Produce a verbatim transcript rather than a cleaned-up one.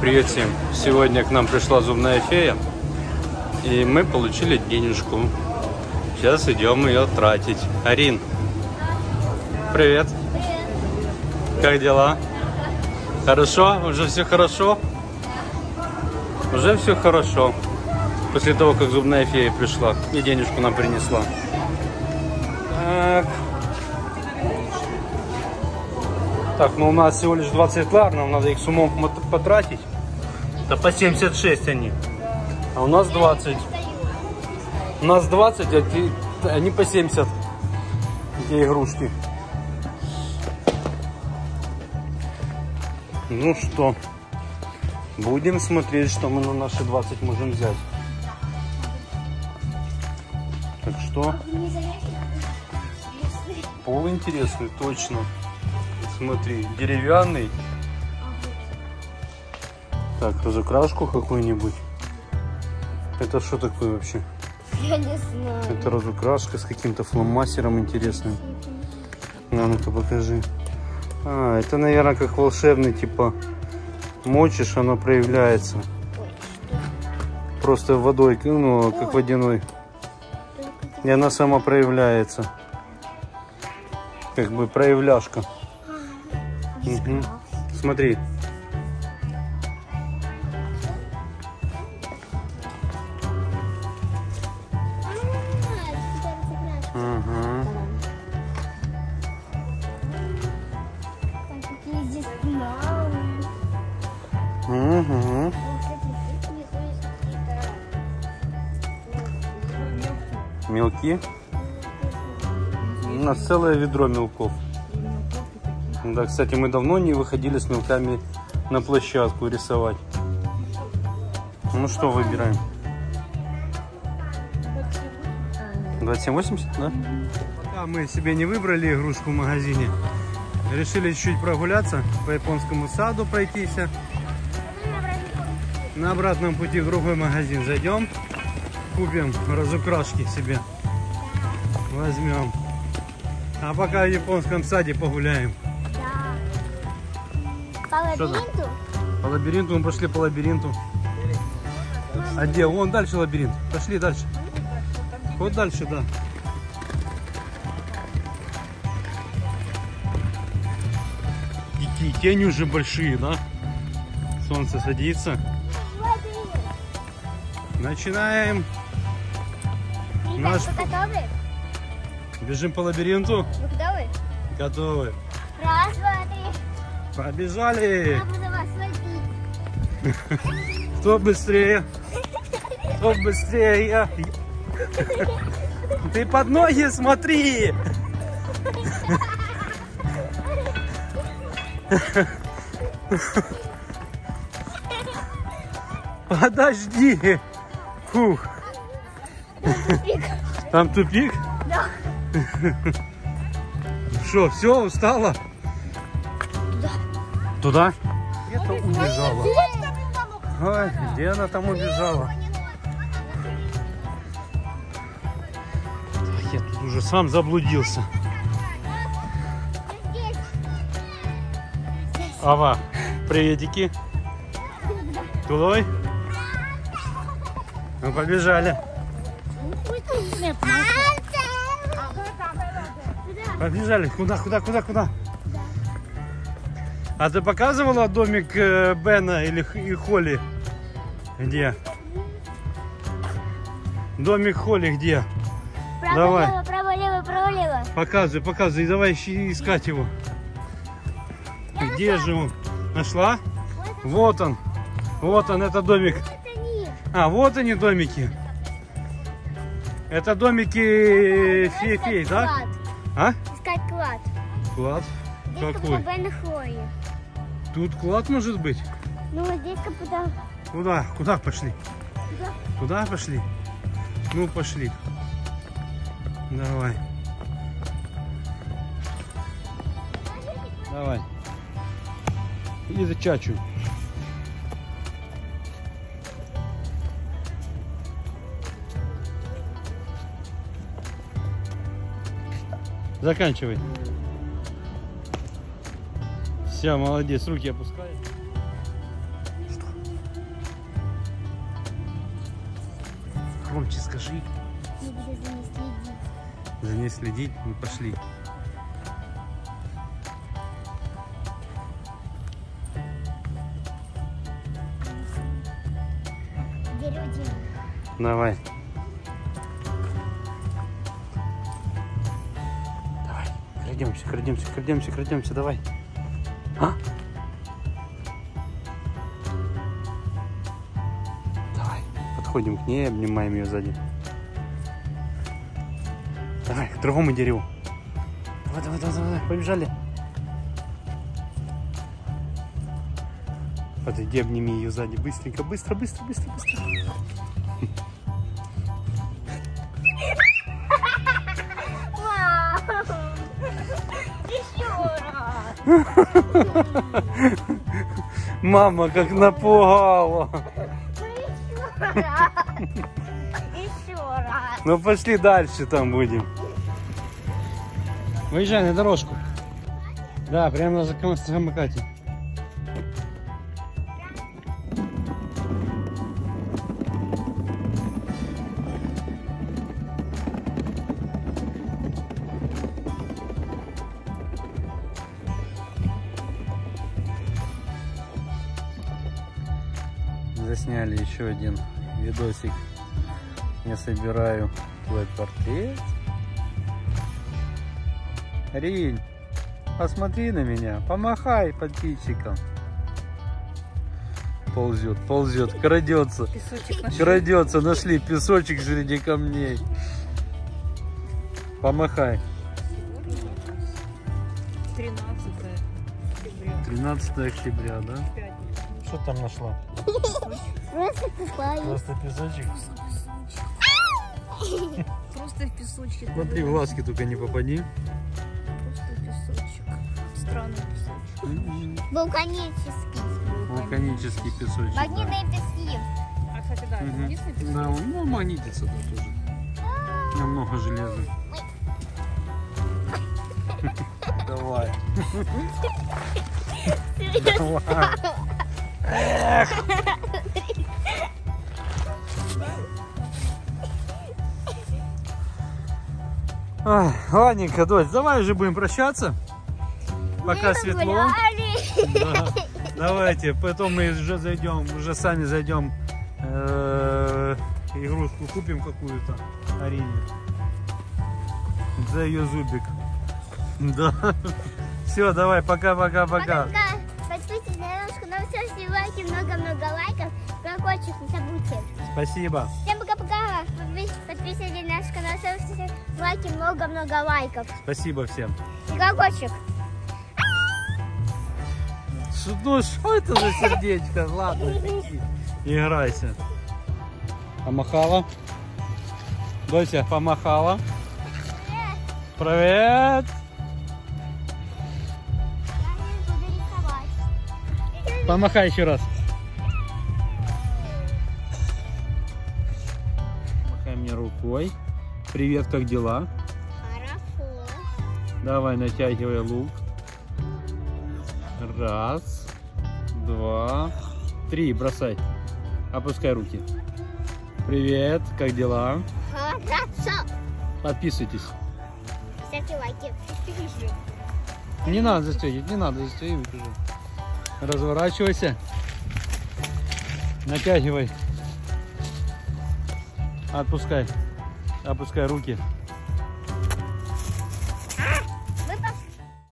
Привет всем! Сегодня к нам пришла зубная фея, и мы получили денежку. Сейчас идем ее тратить. Арин, привет! Привет. Как дела? Хорошо? Уже все хорошо? Уже все хорошо. После того, как зубная фея пришла и денежку нам принесла. Так, так ну у нас всего лишь двадцать лар, нам надо их с умом потратить. Да по семьдесят шесть они. А у нас двадцать. У нас двадцать, а они по семьдесят. Эти игрушки. Ну что, будем смотреть, что мы на наши двадцать можем взять. Так что? Пол интересный, точно. Смотри, деревянный. Так, разукрашку какую-нибудь. Это что такое вообще? Я не знаю. Это разукрашка с каким-то фломастером интересным. На, ну-ка покажи. А, это, наверное, как волшебный, типа, мочишь, оно проявляется. Просто водой, ну, как водяной. И она сама проявляется. Как бы проявляшка. Угу. Смотри. Ага. Угу. Мелки. У нас целое ведро мелков. Да, кстати, мы давно не выходили с мелками на площадку рисовать. Ну что, выбираем? двадцать семь восемьдесят, да? Пока мы себе не выбрали игрушку в магазине, решили чуть-чуть прогуляться, по японскому саду пройтись. На обратном пути в другой магазин зайдем, купим разукрашки себе, возьмем. А пока в японском саде погуляем. По лабиринту? По лабиринту, мы пошли по лабиринту. А где? Вон дальше лабиринт. Пошли дальше. Вот дальше, да. Какие тени уже большие, да? Солнце садится. Начинаем. Наш... Готовы? Бежим по лабиринту. Вы готовы? Готовы. Раз, два, три. Побежали! Кто быстрее? Кто быстрее? Ты под ноги смотри! Подожди! Фух. Там тупик? Да. Что, все, устала? Туда? Где-то убежала. Ой, где она там убежала? Так, я тут уже сам заблудился. Ава, приветики. Тулой. Мы побежали. Побежали. Куда, куда, куда, куда? А ты показывала домик Бена или и Холли? Где? Домик Холли где? Право, давай. Лево, право, лево, право, лево. Показывай, показывай, давай ищи, искать его. Я где нашла. Же он? Нашла? Вот он. Вот он, это домик. Вот они. А, вот они домики. Это домики фей-фей, да? Клад. А? Искать клад. Клад? Какой? Тут клад может быть? Ну вот здесь куда? Куда? Куда пошли? Куда? Куда пошли? Ну пошли. Давай. Давай. Иди за чачу. Заканчивай. Все, молодец, руки опускай. Что? Громче скажи. Мы тебя занесли дить. Занесли дить, мы пошли. Давай. Давай, крадемся, крадемся, крадемся, крадемся, давай. А? Давай, подходим к ней, обнимаем ее сзади. Давай, к другому дереву. Давай, давай, давай, давай, побежали. Подойди, обними ее сзади, быстренько, быстро, быстро, быстро, быстро. Мама как напугала. Ну, еще раз. Еще раз. Ну пошли дальше, там будем. Выезжай на дорожку. Да, прямо на закамыкате. Засняли еще один видосик. Я собираю твой портрет. Рин, посмотри на меня, помахай подписчикам. Ползет, ползет, крадется. Песочек крадется, нашли. нашли песочек среди камней. Помахай. тринадцатое октября, да? Что там нашла? Просто песочек. Просто песочек. Просто в песочке. Смотри, в глазки только не попади. Просто песочек. Странный песочек. Вулканический. Вулканический песочек. Магнитные пески. А, кстати, да, магнитный песок. Да, он магнитится тоже. Намного железа. Давай. Давай. Эх. Ой, ладненько, дочь, давай уже будем прощаться. Пока светло. Да. Давайте, потом мы уже зайдем, уже сами зайдем, э -э игрушку купим какую-то Арине. За ее зубик. Да. Все, давай, пока-пока-пока. Подписывайтесь на канал, нам все лайки, много-много лайков, колокольчик не забудьте. Спасибо. Всем пока-пока. Подписывайтесь на наш канал, ставьте лайки, много-много лайков. Спасибо всем. И колокольчик. Ну что это за сердечко? Ладно, играйся. Помахала. Дося помахала. Привет. Помахай еще раз. Махай мне рукой. Привет, как дела? Хорошо. Давай, натягивай лук. Раз, два, три. Бросай. Опускай руки. Привет, как дела? Хорошо. Подписывайтесь. Ставьте лайки. Не надо застегивать, не надо застегивать уже. Разворачивайся, натягивай, отпускай, опускай руки.